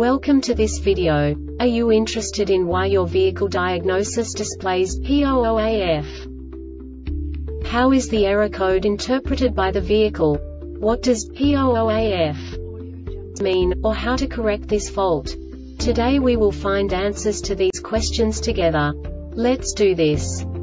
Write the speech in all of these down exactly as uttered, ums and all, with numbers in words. Welcome to this video. Are you interested in why your vehicle diagnosis displays P zero zero A F? How is the error code interpreted by the vehicle? What does P zero zero A F mean, or how to correct this fault? Today we will find answers to these questions together. Let's do this.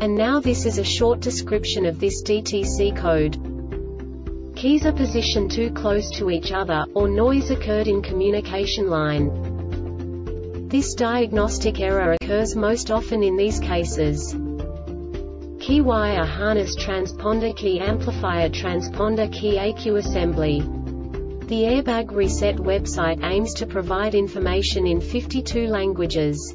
And now this is a short description of this D T C code. Keys are positioned too close to each other, or noise occurred in communication line. This diagnostic error occurs most often in these cases. Key wire harness transponder key amplifier transponder key A Q assembly. The Airbag Reset website aims to provide information in fifty-two languages.